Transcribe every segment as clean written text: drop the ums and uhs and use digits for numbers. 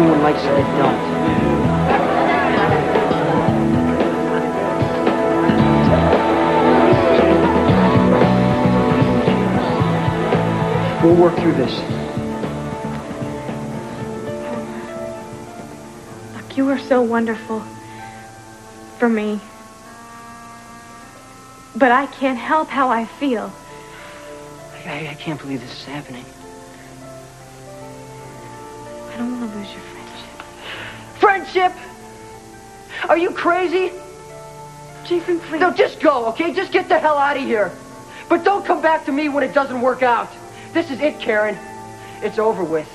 everyone likes to get dumped. We'll work through this. Look, you were so wonderful for me. But I can't help how I feel. I can't believe this is happening. I don't want to lose your friendship. Friendship? Are you crazy? Jason, please. No, just go, okay? Just get the hell out of here. But don't come back to me when it doesn't work out. This is it, Karen. It's over with.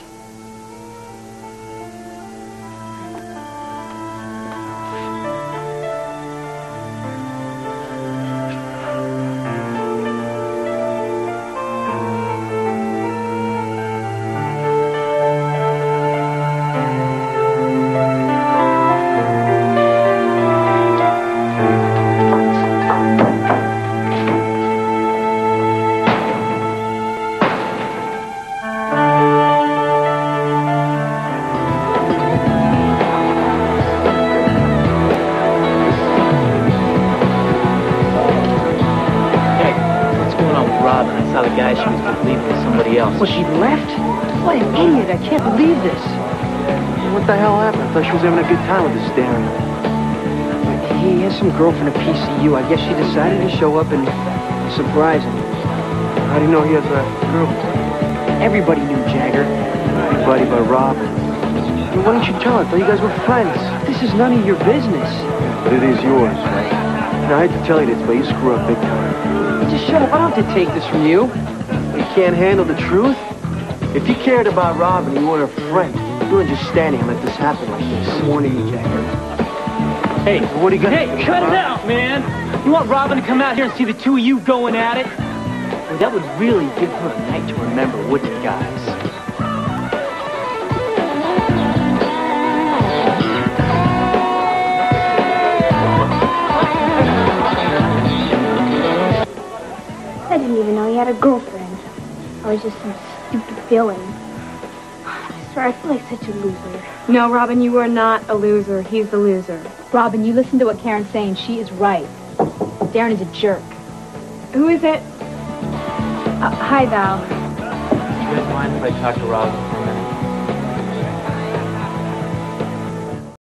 Well, she left? What an idiot. I can't believe this. What the hell happened? I thought she was having a good time with this Darren. But he has some girlfriend at PCU. I guess she decided to show up and surprise him. How do you know he has a girlfriend? Everybody knew Jagger. Everybody but Robin. Well, why don't you tell her? I thought you guys were friends. This is none of your business. But it is yours. Now, I hate to tell you this, but you screw up big time. Just shut up. I don't have to take this from you. Can't handle the truth? If you cared about Robin, you weren't her friend. You were just standing and let this happen like this. I'm warning you, Jagger. Hey, what are you gonna do? Hey, cut it out, man! You want Robin to come out here and see the two of you going at it? Well, that would really give her a night to remember, wouldn't it, guys? I didn't even know he had a girlfriend. I was just some stupid feeling. I swear, I feel like such a loser. No, Robin, you are not a loser. He's the loser. Robin, you listen to what Karen's saying. She is right. Darren is a jerk. Who is it? Hi, Val. Do you guys mind if I talk to Robin for a minute?